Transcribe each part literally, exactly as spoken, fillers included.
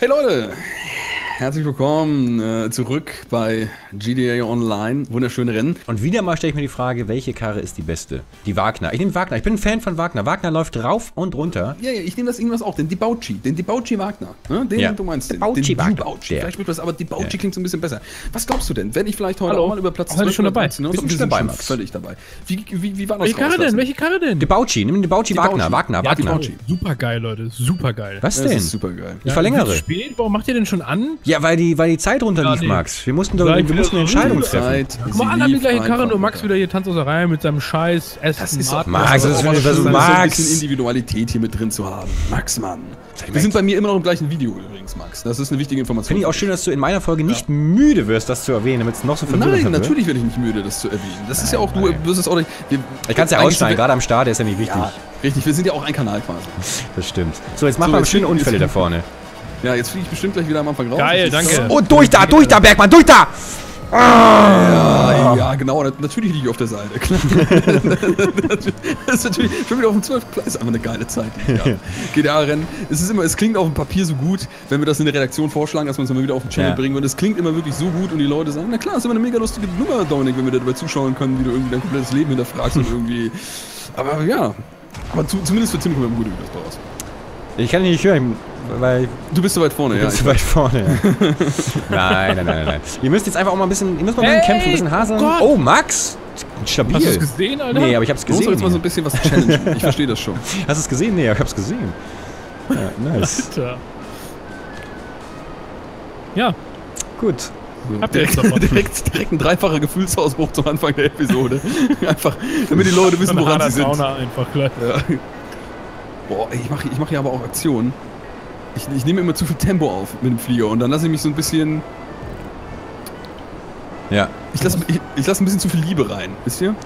Hey Leute, herzlich willkommen äh, zurück bei G D A Online. Wunderschöne Rennen. Und wieder mal stelle ich mir die Frage, welche Karre ist die beste? Die Wagner. Ich nehme Wagner. Ich bin ein Fan von Wagner. Wagner läuft rauf und runter. Ja, ja, ich nehme das irgendwas auch. Den Debauci. Den Debauci Wagner. Ne? Den, ja. den du meinst. Den Debauci Wagner. Vielleicht wird was, aber Debauci ja. klingt so ein bisschen besser. Was glaubst du denn, wenn ich vielleicht heute Hallo. auch mal über Platz... Hallo, schon dabei. Bist du schon dabei, Max? Völlig dabei. Wie, wie, wie war das? Welche Karre denn? Welche Karre denn? Debauci. Nimm den Debauci Wagner. Wagner, ja, Wagner. Super geil, Leute. Super geil. Was denn? Das ist super geil. Ich verlängere. Warum macht ihr denn schon an? Ja, weil die, weil die Zeit runterlief, ja, nee. Max. Wir mussten doch wir mussten eine Entscheidung treffen. Guck mal, alle haben die gleiche Karre, nur Max wieder hier tanzt aus der Reihe mit seinem scheiß Essen. Das ist doch Max, das ist Max. So ein bisschen Individualität hier mit drin zu haben. Max, Mann. Wir sind bei mir immer noch im gleichen Video übrigens, Max. Das ist eine wichtige Information. Finde ich auch schön, dass du in meiner Folge nicht ja. müde wirst, das zu erwähnen, damit es noch so verwirrend wird. Nein, natürlich werde ich nicht müde, das zu erwähnen. Das nein, ist ja auch, nein. du wirst es auch nicht... Wir, ich kann es ja ausschneiden, gerade am Start, der ist ja nicht wichtig. Ja, richtig, wir sind ja auch ein Kanal quasi. Das stimmt. So, jetzt machen wir schöne Unfälle da vorne. Ja, jetzt fliege ich bestimmt gleich wieder am Anfang raus. Geil, danke. Oh, durch da, durch da, Bergmann, durch da! Ah. Ja, ja, genau, natürlich liege ich auf der Seite. Das ist natürlich schon wieder auf dem zwölften Platz, einfach eine geile Zeit. Ja. G D A-Rennen, es ist immer, es klingt auf dem Papier so gut, wenn wir das in der Redaktion vorschlagen, dass wir uns immer wieder auf den Channel ja. bringen. Und es klingt immer wirklich so gut und die Leute sagen, na klar, es ist immer eine mega lustige Nummer, Dominik, wenn wir dabei zuschauen können, wie du irgendwie dein komplettes Leben hinterfragst und irgendwie... Aber ja, aber zu, zumindest für Tim kommen wir gut über das raus. Ich kann dich nicht hören, weil... Du bist so weit vorne, ja. Du bist so weit vorne, ja. Nein, nein, nein, nein. Ihr müsst jetzt einfach auch mal ein bisschen... Ihr müsst mal ein bisschen hey, kämpfen, ein bisschen hasern. Oh, oh, Max! Stabil. Hast du es gesehen, Alter? Nee, aber ich hab's gesehen. Du musst doch jetzt mal so ein bisschen was challengen. Ich verstehe das schon. Hast du es gesehen? Nee, aber ich hab's gesehen. Ja, nice. Alter. Ja. Gut. So. Direkt, direkt, direkt ein dreifacher Gefühlsausbruch zum Anfang der Episode. Einfach, damit die Leute wissen, woran sie sind. Einfach gleich. Ja. Boah, ich mache ich mach hier aber auch Aktionen. Ich, ich nehme immer zu viel Tempo auf mit dem Flieger und dann lasse ich mich so ein bisschen... Ja. Ich lasse ich, ich lass ein bisschen zu viel Liebe rein, wisst ihr?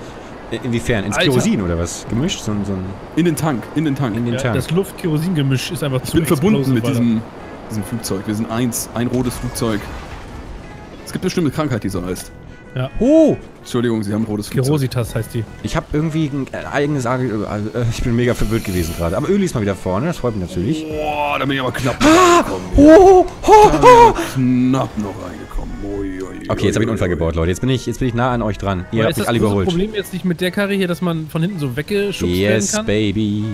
Inwiefern? Ins Alter. Kerosin oder was? Gemischt? So ein, so ein in den Tank, in den Tank. In den ja, Tank. Das Luft-Kerosin-Gemisch ist einfach zu... Ich bin verbunden mit diesem, diesem Flugzeug. Wir sind eins, ein rotes Flugzeug. Es gibt eine bestimmte Krankheit, die so heißt. Ja. Oh! Entschuldigung, Sie haben rotes Flugzeug. Kerositas heißt die. Ich habe irgendwie ein eigenes... Äh, ich bin mega verwirrt gewesen gerade. Aber Öli ist mal wieder vorne, das freut mich natürlich. Boah, da bin ich aber knapp ah, reingekommen. Oh, oh, oh, oh. Knapp noch reingekommen. Ui, ui, ui, okay, jetzt habe ich einen Unfall gebaut, Leute. Jetzt bin ich, jetzt bin ich nah an euch dran. Ihr aber habt mich alle überholt. Ist das Problem jetzt nicht mit der Karre hier, dass man von hinten so weggeschubst yes, werden kann? Yes, baby.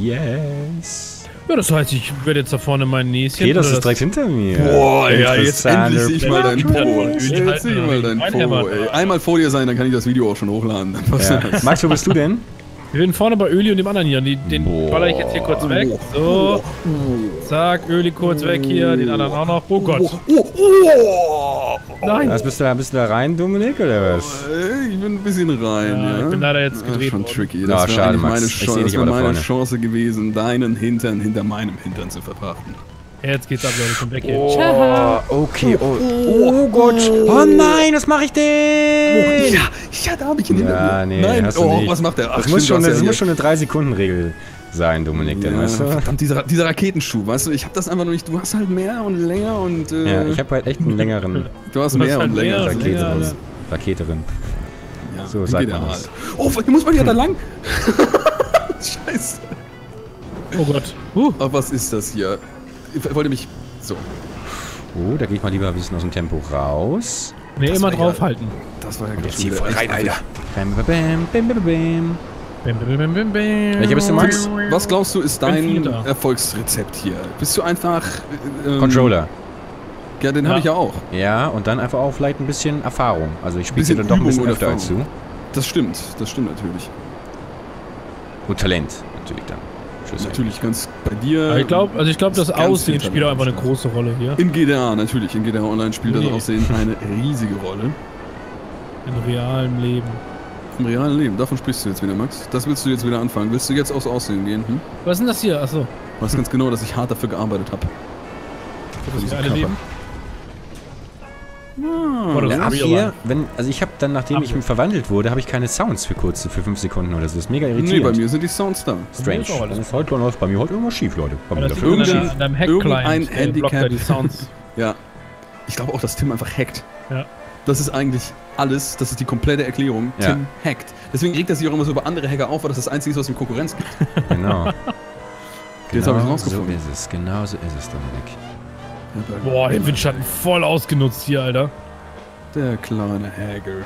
Yes. Ja, das heißt, ich werde jetzt da vorne mein Näschen... Okay, das ist das direkt hinter mir. Boah, ja, jetzt endlich sehe ich mal deinen Po. Jetzt sehe ich mal deinen Po, ey. Einmal vor dir sein, dann kann ich das Video auch schon hochladen. Ja. Max, wo bist du denn? Wir sind vorne bei Öli und dem anderen hier. Den Boah. baller ich jetzt hier kurz weg. So. Zack, Öli kurz weg hier. Den anderen auch noch. Oh Gott. Nein. Was, bist, du da, bist du da rein, Dominik, oder was? Ich bin ein bisschen rein, ja. ja. Ich bin leider jetzt gedreht. Das ist schon tricky. Das wäre meine, Chance, das wär meine Chance gewesen, deinen Hintern hinter meinem Hintern zu verbraten. Jetzt geht's ab, Leute. Komm weg hier. Oh, okay. Oh, oh, oh Gott. Oh nein, was mache ich denn? Oh, ja, ja, da habe ich ihn hinter mir. Ja, nee, nein, hast du nicht. Oh, was macht der? Ach, das muss schon, das muss schon eine drei-Sekunden-Regel sein, Dominik, denn ja, weißt du? Verdammt, dieser, dieser Raketenschuh, weißt du? Ich hab das einfach noch nicht. Du hast halt mehr und länger und... Äh, ja, ich hab halt echt einen längeren... Du hast, du hast mehr halt und länger. Rakete Raketerin. Ja, so sagt man das. Oh, hier muss man ja da lang. Scheiße. Oh Gott. Uh. Ach, was ist das hier? Ich wollte mich... So. Oh, da gehe ich mal lieber ein bisschen aus dem Tempo raus. Ne, immer draufhalten. Ja, das war ja ganz schön. Rein, Alter. Bam, bam, bam, bam, bam. Bam, bam, bam, bam, bam. Welcher bist du, Max? Was glaubst du, ist dein Erfolgsrezept hier? Bist du einfach... Ähm, Controller. Ja, den ja. habe ich ja auch. Ja, und dann einfach auch vielleicht ein bisschen Erfahrung. Also ich spiele dann doch ein bisschen öfter als du. Das stimmt, das stimmt natürlich. Und Talent natürlich dann. Natürlich, ganz bei dir. Ich glaube, also ich glaube, das Aussehen spielt auch einfach eine große Rolle hier. In G D A natürlich, in G D A Online spielt nee. das Aussehen eine riesige Rolle. In realem Leben. Im realen Leben, davon sprichst du jetzt wieder, Max. Das willst du jetzt wieder anfangen. Willst du jetzt aufs Aussehen gehen? Hm? Was ist denn das hier? Achso. Ich weiß ganz genau, dass ich hart dafür gearbeitet habe. Für das reale Leben? Oh, das ja, ab hier, wenn, also ich habe dann, nachdem ab ich ja. verwandelt wurde, habe ich keine Sounds für kurze, für fünf Sekunden oder so. Das ist mega irritierend. Nee, bei mir sind die Sounds da. Strange. Dann ist heute läuft bei mir heute irgendwas schief, Leute. Bei mir ja, irgendein an irgendein Handicap. Die Sounds. Ja. Ich glaube auch, dass Tim einfach hackt. Ja. Das ist eigentlich alles, das ist die komplette Erklärung. Ja. Tim hackt. Deswegen regt er sich auch immer so über andere Hacker auf, weil das das Einzige ist, was ihm Konkurrenz gibt. Genau. Jetzt genau habe ich es rausgefunden. So ist es, genau so ist es, Dominik. Boah, den Windschatten voll ausgenutzt hier, Alter. Der kleine Hagel.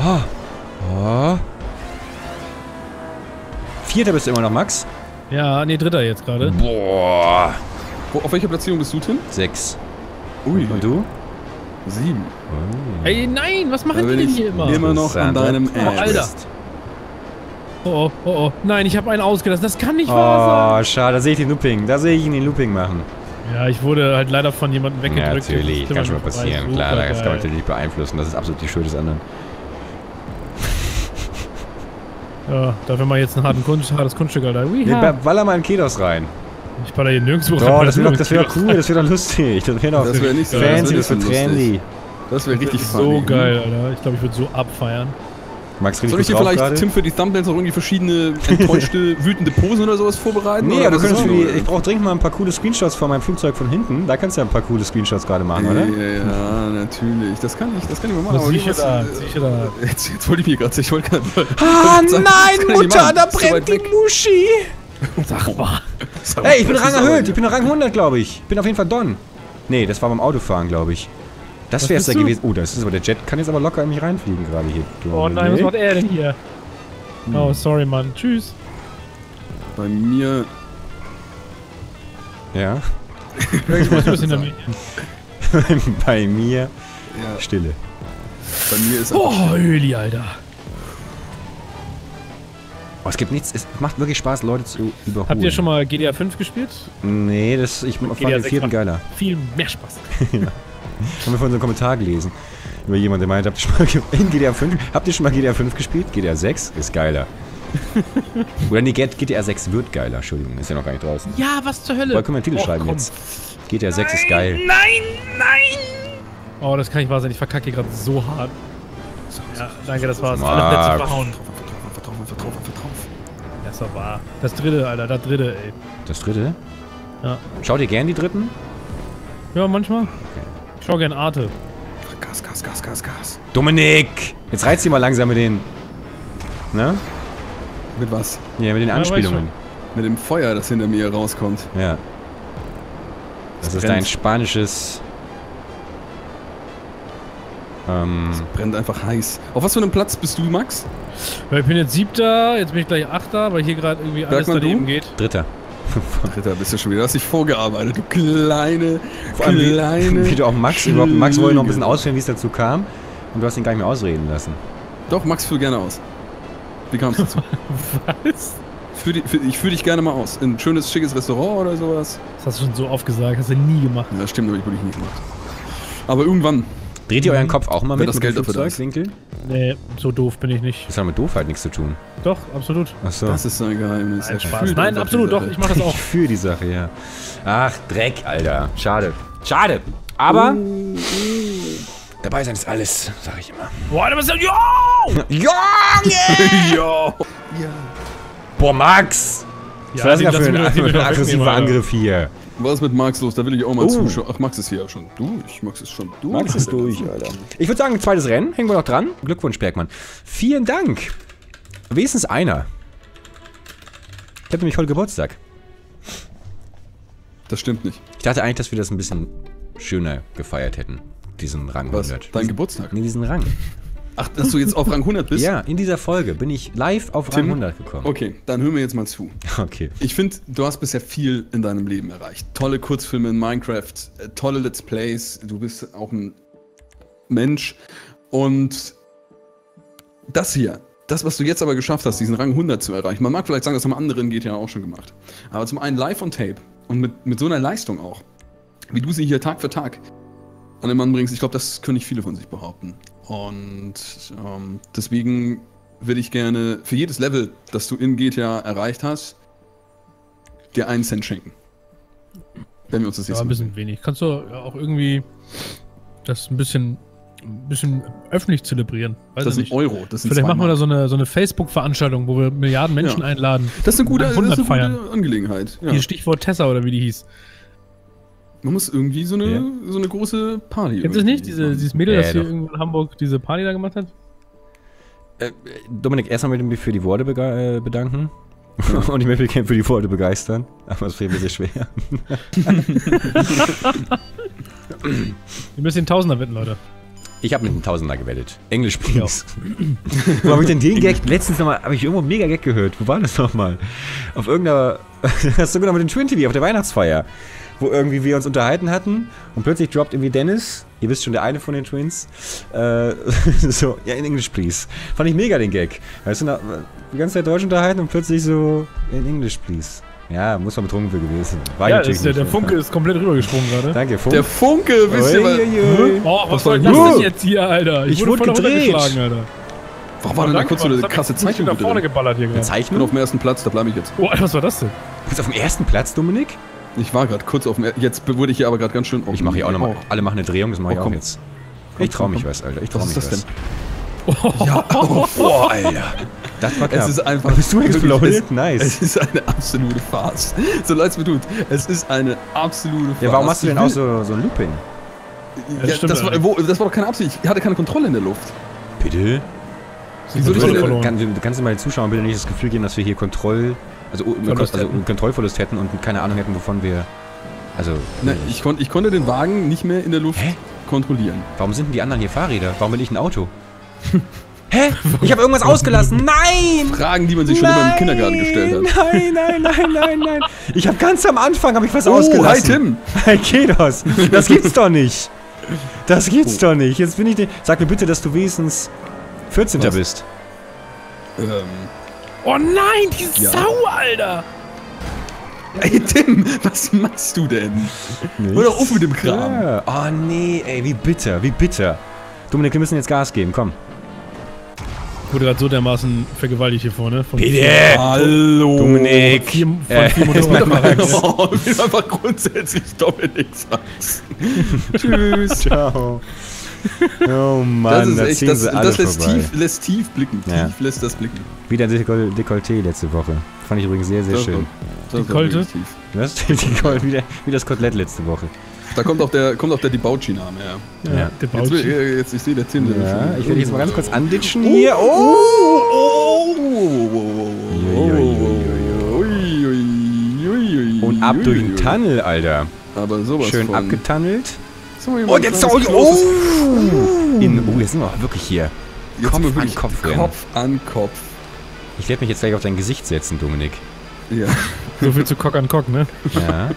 Oh. Oh. Vierter bist du immer noch, Max? Ja, nee, dritter jetzt gerade. Boah. Wo, auf welcher Platzierung bist du, Tim? Sechs. Ui. Und du? Sieben. Oh. Ey, nein, was machen die denn hier immer? Immer noch an deinem Ernst. Oh, Alter. Oh, oh, oh, nein, ich habe einen ausgelassen. Das kann nicht oh, wahr sein. Oh, schade, da sehe ich den Looping. Da sehe ich ihn den Looping machen. Ja, ich wurde halt leider von jemandem weggedrückt. Natürlich, kann schon mal passieren. Super Klar, das kann man natürlich nicht beeinflussen. Das ist absolut die Schuld des anderen. Ja, dafür mal jetzt ein harten Kunst, hartes Kunststück, Alter. Nee, baller mal einen Kedos rein. Ich baller hier nirgendwo rein. Oh, das wäre doch, das wär doch cool, das wäre doch lustig. Das wäre doch das wär nicht so fancy, das wäre trendy. Das wäre richtig so geil, Alter. Ich glaube, ich würde so abfeiern. Max, soll ich dir vielleicht, grade? Tim, für die Thumbnails noch irgendwie verschiedene enttäuschte, wütende Posen oder sowas vorbereiten? Nee, aber können die, ich brauche dringend mal ein paar coole Screenshots von meinem Flugzeug von hinten. Da kannst du ja ein paar coole Screenshots gerade machen, oder? Ja, ja, natürlich. Das kann ich, das kann ich mal machen. Aber sicher da, sicher da. Jetzt, jetzt wollte ich mir gerade, ich wollte gerade... Ah, nein, Mutter, da brennt die Muschi! Sag mal. Ey, ich bin Rang erhöht, ich bin Rang hundert, glaube ich. Ich bin auf jeden Fall Don. Nee, das war beim Autofahren, glaube ich. Das wäre es da gewesen. Oh, das ist aber der Jet. Kann jetzt aber locker in mich reinfliegen gerade hier. Oh nein, nee. Was macht er denn hier? Hm. Oh, sorry, Mann. Tschüss. Bei mir... Ja? Ich muss ein bisschen hinter mir. Bei mir... Ja. Stille. Bei mir ist... Oh, Öli, Alter. Oh, es gibt nichts, es macht wirklich Spaß, Leute zu überholen. Habt ihr schon mal G D A fünf gespielt? Nee, das, ich fand den vierten geiler. Viel mehr Spaß. Ja. Haben wir vorhin so einen Kommentar gelesen. Über jemanden, der meint, habt ihr schon mal in G D A fünf, habt ihr schon mal G D A fünf gespielt? G D A sechs ist geiler. Oder nee, G D A sechs wird geiler. Entschuldigung, ist ja noch gar nicht draußen. Ja, was zur Hölle? Wollen wir einen Titel oh, schreiben komm. Jetzt? G D A sechs ist geil. Nein, nein! Oh, das kann nicht wahr sein. Ich verkacke hier gerade so hart. Ja, danke, das war's. Alle Plätze verhauen. Vertrauen, vertrauen, vertrauen. Das war wahr. Das dritte, Alter, das dritte, ey. Das dritte? Ja. Schaut ihr gern die dritten? Ja, manchmal. Okay. Ich schau gern Arte. Gas, Gas, Gas, Gas, Gas. Dominik! Jetzt reizt sie mal langsam mit den... Ne? Mit was? Ja, mit den ja, Anspielungen. Mit dem Feuer, das hinter mir rauskommt. Ja. Das, das ist ein spanisches... Ähm... Das brennt einfach heiß. Auf was für einem Platz bist du, Max? Weil ich bin jetzt siebter, jetzt bin ich gleich achter, weil hier gerade irgendwie alles daneben geht. Dritter. Dritter bist du schon wieder, du hast dich vorgearbeitet, du kleine, Vor allem kleine... Wie, wie du auch Max, überhaupt Max wollte noch ein bisschen ausführen, wie es dazu kam. Und du hast ihn gar nicht mehr ausreden lassen. Doch, Max, führ gerne aus. Wie kam es dazu? Was? Für die, für, ich führe dich gerne mal aus. In ein schönes, schickes Restaurant oder sowas. Das hast du schon so oft gesagt, hast du nie gemacht. Ja, das stimmt, aber ich würde ich nie gemacht. Aber irgendwann... Dreht ihr euren Kopf auch mal mit, das Geld dafür das? Nee, so doof bin ich nicht. Das hat mit Doofheit nichts zu tun. Doch, absolut. Ach so. Das ist so ein Geheimnis. Nein, Spaß. Nein absolut, doch, ich mach das auch. Ich fühl die Sache, ja. Ach, Dreck, Alter. Schade. Schade. Aber... Uh, uh. Dabei sein ist alles, sag ich immer. Boah, du bist ja... Yo! Yo! Yeah! Yo! Ja. Boah, Max! Was war das denn für ein aggressiver Angriff hier? Was ist mit Max los? Da will ich auch mal uh. zuschauen. Ach, Max ist hier ja schon durch. Max ist schon durch. Max ist durch, Alter. Ich würde sagen, zweites Rennen. Hängen wir noch dran. Glückwunsch, Bergmann. Vielen Dank. Wenigstens einer. Ich habe nämlich heute Geburtstag. Das stimmt nicht. Ich dachte eigentlich, dass wir das ein bisschen schöner gefeiert hätten. Diesen Rang Was? hundert. Dein Geburtstag? Nee, diesen Rang. Ach, dass du jetzt auf Rang hundert bist? Ja, in dieser Folge bin ich live auf Tim, Rang hundert gekommen. Okay, dann hören wir jetzt mal zu. Okay. Ich finde, du hast bisher viel in deinem Leben erreicht. Tolle Kurzfilme in Minecraft, tolle Let's Plays. Du bist auch ein Mensch. Und das hier, das, was du jetzt aber geschafft hast, diesen Rang hundert zu erreichen. Man mag vielleicht sagen, das haben andere in G T A auch schon gemacht. Aber zum einen live on tape und mit, mit so einer Leistung auch, wie du sie hier Tag für Tag an den Mann bringst, ich glaube, das können nicht viele von sich behaupten. Und ähm, deswegen würde ich gerne für jedes Level, das du in G T A erreicht hast, dir einen Cent schenken. Wenn wir uns das ja, jetzt ein bisschen machen. Wenig. Kannst du auch irgendwie das ein bisschen, ein bisschen öffentlich zelebrieren? Weiß das ist ein Euro. Das sind Vielleicht machen wir da so eine, so eine Facebook-Veranstaltung, wo wir Milliarden Menschen ja. einladen. Das ist eine gute, das ist eine gute Angelegenheit. Ja. Hier Stichwort Tessa oder wie die hieß. Man muss irgendwie so eine, ja. so eine große Party machen. Gibt es nicht diese, dieses Mädel, das äh, hier irgendwo in Hamburg diese Party da gemacht hat? Äh, Dominik, erstmal mit dem für die Worte bedanken. Und ich möchte mich gerne für die Folge begeistern, aber es fällt mir sehr schwer. Wir müssen den Tausender wetten, Leute. Ich habe mit dem Tausender gewettet. Englisch Please. Wo habe ich denn den Gag? Letztens nochmal, habe ich irgendwo einen Mega-Gag gehört. Wo war das nochmal? Auf irgendeiner. Das ist sogar mit dem Twin T V auf der Weihnachtsfeier. Wo irgendwie wir uns unterhalten hatten und plötzlich droppt irgendwie Dennis, ihr wisst schon, der eine von den Twins, äh, so, ja, in English please. Fand ich mega den Gag. Weißt du, na, die ganze Zeit Deutsch unterhalten und plötzlich so, in English please. Ja, muss man betrunken für gewesen. War ja, ist der, der Funke ist komplett rübergesprungen gerade. Danke, Funke. Der Funke, wisst ihr was? Oh, was soll das denn jetzt hier, Alter? Ich, ich wurde von gedreht. Alter. Warum war denn da kurz so eine krasse Zeichnung? Ich bin nach vorne geballert hier gerade. Ich bin auf dem ersten Platz, da bleibe ich jetzt. Oh, Alter, was war das denn? Du bist auf dem ersten Platz, Dominik? Ich war gerade kurz auf dem. Jetzt wurde ich hier aber gerade ganz schön. Oh, ich mache hier auch nochmal. Alle machen eine Drehung, das mache oh, ich auch jetzt. Komm, ich trau mich komm. was, Alter. Ich trau mich was. Was ist das denn? Oh. Ja, oh, boah, Alter. Das war knapp. Es ist einfach. Da bist du explodiert? Nice. Es ist eine absolute Farce. So leid es mir tut. Es ist eine absolute Farce. Ja, warum hast du denn auch so, so ein Looping? Ja, das, stimmt, das, war, wo, das war doch keine Absicht. Ich hatte keine Kontrolle in der Luft. Bitte? Wieso nicht? Kann, kannst du mal den Zuschauern bitte nicht das Gefühl geben, dass wir hier Kontroll. Also, also einen Kontrollverlust hätten und keine Ahnung hätten, wovon wir. Also. Nein, ich, kon ich konnte den Wagen nicht mehr in der Luft Hä? kontrollieren. Warum sind denn die anderen hier Fahrräder? Warum bin ich ein Auto? Hä? Ich habe irgendwas ausgelassen. Nein! Fragen, die man sich schon nein, immer im Kindergarten gestellt hat. Nein, nein, nein, nein, nein. Ich habe ganz am Anfang hab ich was oh, ausgelassen. Oh, hi Tim. Hey Kedos, das gibt's doch nicht. Das gibt's oh. doch nicht. Jetzt bin ich den. Sag mir bitte, dass du wenigstens vierzehnter was? bist. Ähm. Oh nein, die ja. Sau, Alter! Ey, Tim, was machst du denn? Nichts. Hör doch auf mit dem Kram. Ja. Oh nee, ey, wie bitter, wie bitter. Dominik, wir müssen jetzt Gas geben, komm. Ich wurde gerade so dermaßen vergewaltigt hier vorne. Bitte! Hallo! Dominik! Von vier, äh, vier Motoren. Oh, ich will einfach grundsätzlich Dominik sagen. Tschüss. Ciao. Oh Mann, das, ist echt, das, sie das lässt, tief, lässt tief blicken, tief ja. lässt das blicken. Wieder ein Dekol- Dekolleté letzte Woche. Fand ich übrigens sehr, sehr das schön. Dekolleté? Was? Dekolleté, wieder, wie das Kotelett letzte Woche. Da kommt auch der, kommt auch der Debauchi-Name her. Ja, ja. Debauchi. Jetzt, jetzt, ich sehe der Tim. Ja, ja. Ich werde jetzt mal ganz kurz anditschen. Hier, oh! Oh! Oh! Und ab durch den Tunnel, Alter. Aber sowas schön von abgetunnelt. So, und jetzt oh, oh. In, oh, jetzt sind wir wirklich hier. Jetzt Kopf wir wirklich an Kopf. Rennen. Kopf an Kopf. Ich werde mich jetzt gleich auf dein Gesicht setzen, Dominik. Ja. So viel zu Cock an Cock, ne? Ja.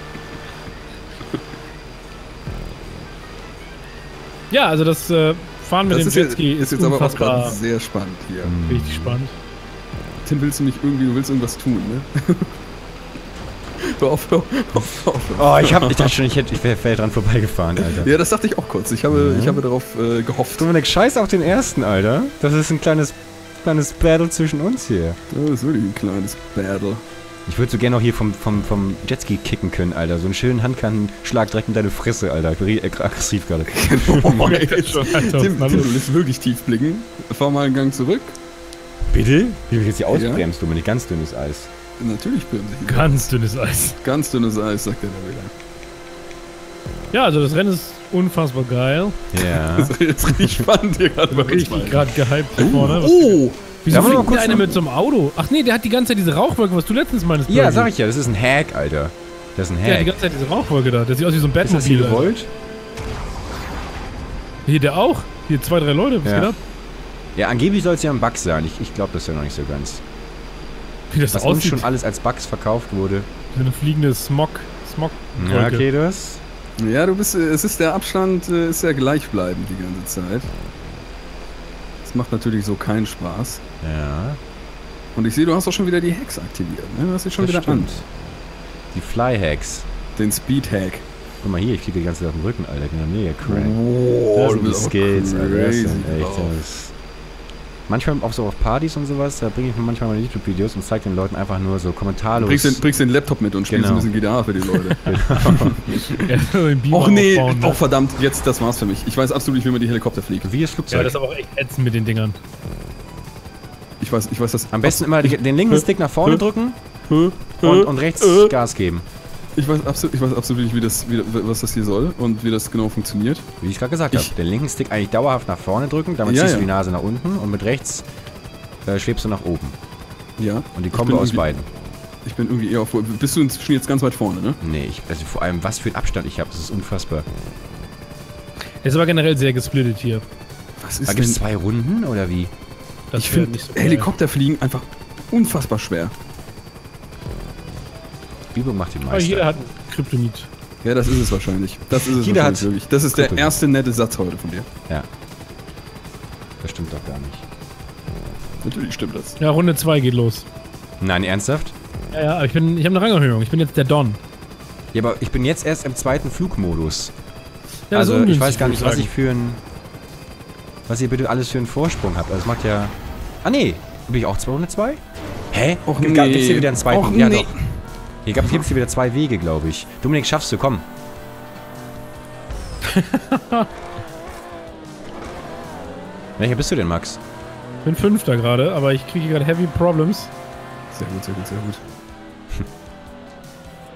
Ja, also das äh, Fahren mit das dem Jetski ist, ist jetzt aber auch gerade sehr spannend hier. Richtig spannend. Tim, willst du nicht irgendwie, du willst irgendwas tun, ne? Auf, auf, auf, auf. Oh, ich, hab, ich dachte schon, ich, ich wäre dran vorbeigefahren, Alter. Ja, das dachte ich auch kurz. Ich habe, mhm. ich habe darauf äh, gehofft. Dominik, scheiß auf den ersten, Alter. Das ist ein kleines, kleines Battle zwischen uns hier. Das ist wirklich ein kleines Battle. Ich würde so gerne auch hier vom, vom, vom Jetski kicken können, Alter. So einen schönen Handkantenschlag direkt in deine Fresse, Alter. Ich bin aggressiv gerade. Oh, Mann, schon, Alter. Tim, Tim, du willst wirklich tief blicken. Fahr mal einen Gang zurück. Bitte? Wie du mich jetzt hier ausbremst, ja. Dominik. Ganz dünnes Eis. Natürlich bremse ich. Ganz dünnes Eis. Ganz dünnes Eis, sagt der da wieder. Ja, also das Rennen ist unfassbar geil. Ja. Das ist richtig spannend hier gerade. Ich bin richtig gerade gehypt hier vorne. Oh! Wieso fliegt der eine mit so einem Auto? Ach nee, der hat die ganze Zeit diese Rauchwolke, was du letztens meinst. Ja, sag ich ja, das ist ein Hack, Alter. Das ist ein Hack. Der hat die ganze Zeit diese Rauchwolke da. Der sieht aus wie so ein Batman. Ist das hier gewollt? Hier, der auch. Hier, zwei, drei Leute. Was geht ab? Ja, angeblich soll es ja ein Bug sein. Ich, ich glaube das ja noch nicht so ganz. Wie das was aussieht. Uns schon alles als Bugs verkauft wurde. Eine fliegende Smog. Smog. Ja, okay, das. Ja, du bist. Es ist der Abstand, ist ja gleichbleibend die ganze Zeit. Das macht natürlich so keinen Spaß. Ja. Und ich sehe, du hast auch schon wieder die Hacks aktiviert. Ne? Du hast dich schon das wieder stimmt. an. Die Fly-Hacks. Den Speed-Hack. Guck mal hier, ich fliege die ganze Zeit auf dem Rücken, Alter. Ich bin mega crank. Oh, das sind die Skills, Alter. Das sind echt das. Manchmal auch so auf Partys und sowas, da bringe ich mir manchmal meine YouTube-Videos und zeige den Leuten einfach nur so kommentarlos. Bringst den, bringst den Laptop mit und spielst genau. ein bisschen G D A für die Leute. Och nee, oh verdammt, jetzt, das war's für mich. Ich weiß absolut nicht, wie man die Helikopter fliegt. Wie das Flugzeug. Ja, das ist aber auch echt ätzend mit den Dingern. Ich weiß, ich weiß das. Am besten immer den linken Stick nach vorne drücken und, und rechts Gas geben. Ich weiß absolut, ich weiß absolut nicht, wie das, wie, was das hier soll und wie das genau funktioniert. Wie ich gerade gesagt habe, den linken Stick eigentlich dauerhaft nach vorne drücken, damit ja, ziehst ja. du die Nase nach unten und mit rechts äh, schwebst du nach oben. Ja. Und die Kombi aus beiden. Ich bin irgendwie eher auf... Bist du inzwischen jetzt ganz weit vorne, ne? Nee, ich, also vor allem, was für einen Abstand ich habe, das ist unfassbar. Es ist aber generell sehr gesplittet hier. Was ist da gibt es zwei Runden, oder wie? Das ich finde so Helikopterfliegen einfach unfassbar schwer. Bibo macht den Meister. Aber jeder hat Kryptonit. Ja, das ist es wahrscheinlich. Das ist es jeder hat wirklich. Das ist Kryptonit. Der erste nette Satz heute von dir. Ja. Das stimmt doch gar nicht. Natürlich stimmt das. Ja, Runde zwei geht los. Nein, ernsthaft? Ja, ja, aber ich bin, ich habe eine Rangerhöhung. Ich bin jetzt der Don. Ja, aber ich bin jetzt erst im zweiten Flugmodus. Ja, also ich weiß gar nicht, was ich für ein... Was ihr bitte alles für einen Vorsprung habt. Also das macht ja... Ah, nee. Bin ich auch zwei Runde zwei? Hä? Och, nee. Gibt's hier wieder einen zweiten? Och, ja, nee. Doch. Hier gibt's hier wieder zwei Wege, glaube ich. Dominik, schaffst du, komm. Welcher bist du denn, Max? Ich bin Fünfter gerade, aber ich kriege gerade Heavy Problems. Sehr gut, sehr gut, sehr gut.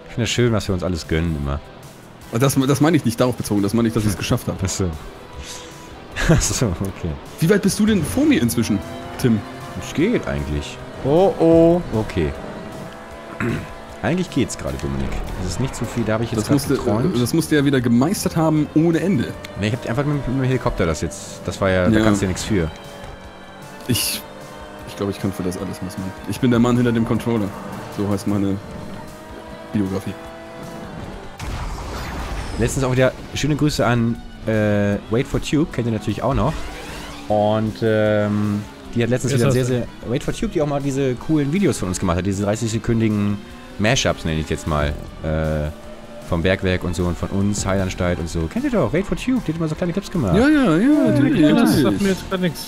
Ich finde es schön, was wir uns alles gönnen immer. Das, das meine ich nicht darauf bezogen, das meine ich, dass ich es geschafft habe. Achso. Achso, okay. Wie weit bist du denn vor mir inzwischen, Tim? Es geht eigentlich. Oh, oh. Okay. Eigentlich geht's gerade, Dominik. Das ist nicht zu viel, da habe ich jetzt gerade geträumt. Das musst du ja wieder gemeistert haben ohne Ende. Ne, ich hab einfach mit, mit dem Helikopter das jetzt. Das war ja, ja. Da kannst du ja nichts für. Ich. Ich glaube, ich kann für das alles was machen. Ich bin der Mann hinter dem Controller. So heißt meine Biografie. Letztens auch wieder schöne Grüße an äh, Wait for Tube, kennt ihr natürlich auch noch. Und ähm, die hat letztens wieder sehr, sehr... Wait for Tube, die auch mal diese coolen Videos von uns gemacht hat, diese dreißig-sekündigen Mashups, nenne ich jetzt mal. Äh, vom Bergwerk und so und von uns, Heilanstalt und so. Kennt ihr doch, Wait for Tube, die hat immer so kleine Clips gemacht. Ja, ja, ja, natürlich. Ja, das sagt mir jetzt gerade nichts.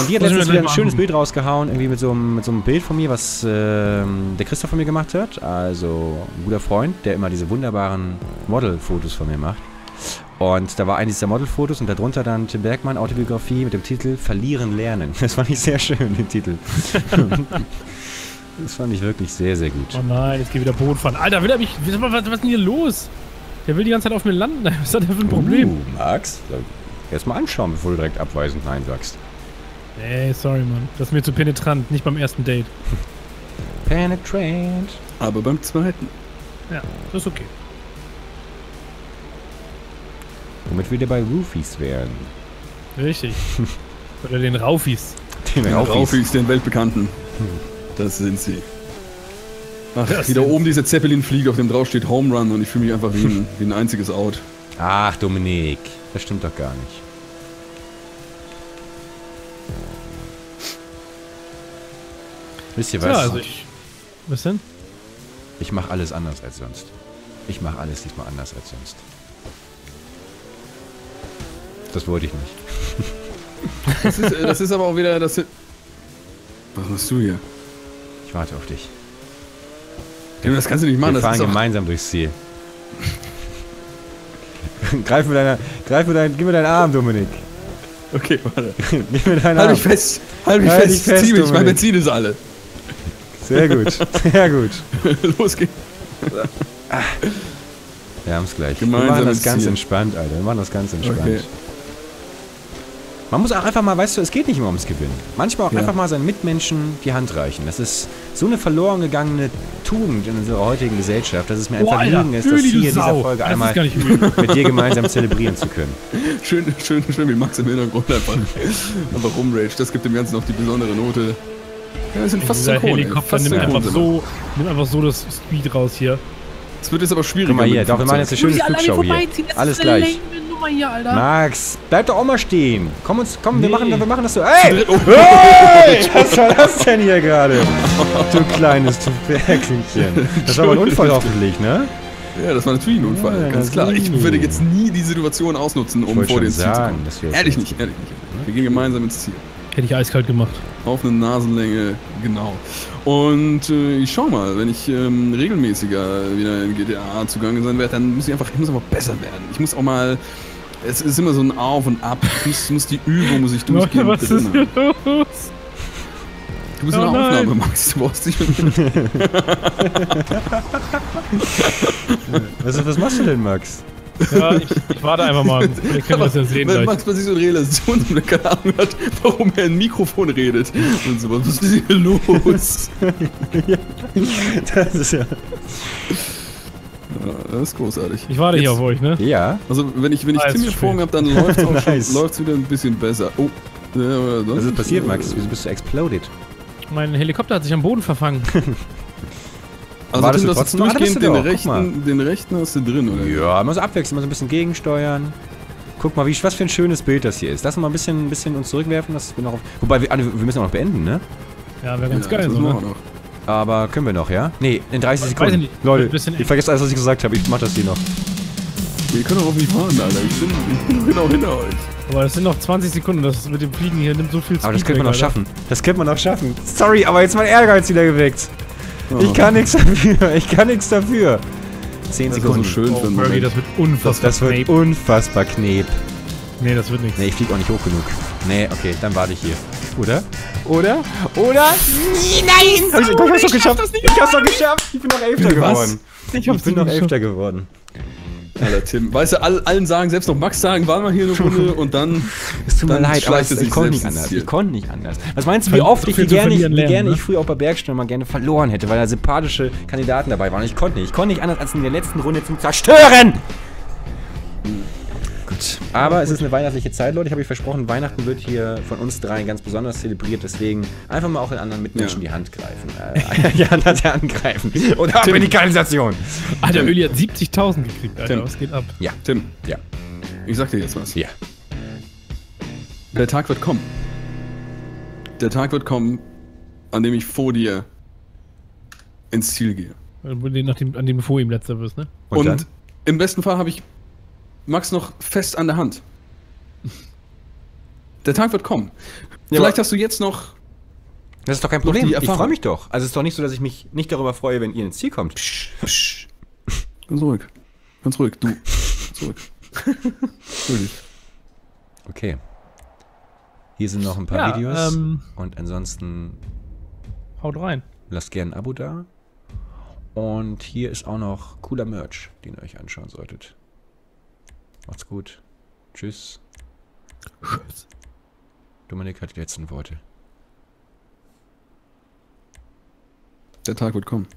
Und die hat letztens wieder ein schönes Bild rausgehauen, irgendwie mit so einem, mit so einem Bild von mir, was äh, der Christoph von mir gemacht hat. Also ein guter Freund, der immer diese wunderbaren Model-Fotos von mir macht. Und da war eines dieser Model-Fotos und darunter dann Tim Bergmann, Autobiografie mit dem Titel Verlieren lernen. Das fand ich sehr schön, den Titel. Das fand ich wirklich sehr, sehr gut. Oh nein, jetzt geht wieder Boot fahren. Alter, will er mich. Was ist denn hier los? Der will die ganze Zeit auf mir landen. Was hat der für ein Problem? Uh, Max, erstmal anschauen, bevor du direkt abweisend Nein sagst. Ey, sorry, Mann. Das ist mir zu penetrant. Nicht beim ersten Date. Penetrant. Aber beim zweiten. Ja, das ist okay. Womit wir bei Roofies wären. Richtig. Oder den Raufis. Den Raufis. Raufis, den Weltbekannten. Das sind sie. Ach, das wieder oben diese Zeppelin-Fliege, auf dem drauf steht Home Run und ich fühle mich einfach wie ein, wie ein einziges Out. Ach, Dominik. Das stimmt doch gar nicht. Wisst ihr was? Ja, also ich... Was denn? Ich mache alles anders als sonst. Ich mache alles diesmal anders als sonst. Das wollte ich nicht. Das ist, das ist aber auch wieder das... Was machst du hier? Ich warte auf dich. Ja, das kannst du nicht machen. Wir das fahren ist gemeinsam durchs Ziel. Greif mir deiner... Greif mir dein, gib mir deinen Arm, Dominik. Okay, warte. Gib mir deinen Arm. Halt mich fest. Halt mich fest. fest. Zieh mich. Dominik. Mein Benzin ist alle. Sehr gut. Sehr gut. Los geht's. Wir haben's gleich. Gemeinsam wir machen das ganz Ziel. Entspannt, Alter. Wir machen das ganz entspannt. Okay. Man muss auch einfach mal, weißt du, es geht nicht immer ums Gewinnen. Manchmal auch ja. einfach mal seinen Mitmenschen die Hand reichen. Das ist so eine verloren gegangene Tugend in unserer heutigen Gesellschaft, dass es mir oh, ein Vergnügen ist, das hier in dieser Folge das einmal mit dir gemeinsam zelebrieren zu können. Schön, schön, schön, wie Max im Hintergrund einfach, einfach rumrage. Das gibt dem Ganzen noch die besondere Note. Ja, wir sind fast so Helikopter nimmt einfach so, nimmt einfach so das Speed raus hier. Es wird jetzt aber schwieriger. Guck mal hier, doch, wir machen jetzt eine schöne Flugshow hier. Alles gleich. Hier, Alter. Max, bleib doch auch mal stehen. Komm, uns, komm nee. wir, machen, wir machen das so. Ey! Oh. Hey! Was war das denn hier gerade? Du kleines Tuberkelchen. Das war aber ein Unfall hoffentlich, ne? Ja, das war natürlich ein Unfall, ja, ganz klar. Ich würde jetzt nie die Situation ausnutzen, um vor den Ziel zu kommen. Ehrlich nicht, ehrlich nicht. Wir gehen gemeinsam ins Ziel. Hätte ich eiskalt gemacht. Auf eine Nasenlänge, genau. Und äh, ich schau mal, wenn ich ähm, regelmäßiger wieder in G T A zugange sein werde, dann muss ich einfach, ich muss einfach besser werden. Ich muss auch mal, es ist immer so ein Auf und Ab. Ich muss, muss die Übung, muss ich durchgehen. Was ist hier los? Du bist oh, in einer Aufnahme, Max. Du brauchst dich mit mir. Was machst du denn, Max? Ja, ich, ich warte einfach mal. Ich kann das ja sehen. Wenn Max plötzlich so einen Realisationsblick hat, warum er in ein Mikrofon redet und so, was ist hier los? Das ist ja... Ja, das ist großartig. Ich warte jetzt hier auf euch, ne? Ja. Also, wenn ich, wenn ich ah, Tim gesprungen habe, dann läuft es auch nice. Schon, läuft's wieder ein bisschen besser. Oh. Ja, was ist passiert, Max? Wieso bist du exploded? Mein Helikopter hat sich am Boden verfangen. Also, war Tim, das ist durchgehend, den rechten, den rechten hast du drin, oder? Ja, mal so abwechseln, mal so ein bisschen gegensteuern. Guck mal, wie, was für ein schönes Bild das hier ist. Lass uns mal ein bisschen, ein bisschen uns zurückwerfen. Dass wir noch auf, wobei, wir, wir müssen auch noch beenden, ne? Ja, wäre ganz ja, geil, so, ne? Aber können wir noch, ja? Ne, in dreißig Sekunden. Ich Leute, ich vergesse alles, was ich gesagt habe. Ich mach das hier noch. Wir können doch auf mich fahren, Alter. Ich bin, ich bin genau hinter euch. Aber das sind noch zwanzig Sekunden. Das mit dem Fliegen hier nimmt so viel Zeit. Aber das könnte man noch schaffen. Das könnte man noch schaffen. Sorry, aber jetzt mein Ehrgeiz wieder geweckt. Oh. Ich kann nichts dafür. Ich kann nichts dafür. zehn Sekunden. Das ist so schön oh, für einen Moment. Das wird unfassbar das, das knapp. Das wird unfassbar knapp. Nee, das wird nichts. Nee, ich flieg auch nicht hoch genug. Nee, okay, dann warte ich hier. Oder? Oder? Oder? Nein! Hab ich, oh, ich hab's doch geschafft! Nicht ich hab's doch geschafft! Ich bin noch Elfter geworden. Ich, ich bin noch Elfter geworden. Alter, Tim. Weißt du, all, allen sagen, selbst noch Max sagen, war mal hier eine Runde und dann... Es tut mir leid, aber ich konnte nicht anders. Ich konnte nicht anders. Was meinst du, wie oft ich wie gerne, ich, wie gerne ne? ich früher auch bei Bergstein mal gerne verloren hätte, weil da sympathische Kandidaten dabei waren. Ich konnte nicht. Ich konnte nicht anders, als in der letzten Runde zu zerstören! Gut. Aber ja, es gut. ist eine weihnachtliche Zeit, Leute. Ich habe euch versprochen, Weihnachten wird hier von uns dreien ganz besonders zelebriert. Deswegen einfach mal auch den anderen Mitmenschen ja. die Hand greifen. Äh, ja, das angreifen. Und ab Tim. in die Kanalisation. Alter, Öli hat siebzigtausend gekriegt, Alter. Tim. Was geht ab? Ja. Tim. Ja. Ich sag dir jetzt was. Ja. Der Tag wird kommen. Der Tag wird kommen, an dem ich vor dir ins Ziel gehe. Nachdem, an dem du vor ihm letzter wirst, ne? Und, Und im besten Fall habe ich Max noch fest an der Hand. Der Tag wird kommen. Ja, vielleicht hast du jetzt noch... Das ist doch kein Problem. Ich freue mich doch. Also es ist doch nicht so, dass ich mich nicht darüber freue, wenn ihr ins Ziel kommt. Psch, psch. Ganz ruhig. Ganz ruhig. Du. Ganz ruhig. Okay. Hier sind noch ein paar ja, Videos. Ähm, Und ansonsten... Haut rein. Lasst gerne ein Abo da. Und hier ist auch noch cooler Merch, den ihr euch anschauen solltet. Macht's gut. Tschüss. Tschüss. Dominik hat die letzten Worte. Der Tag wird kommen.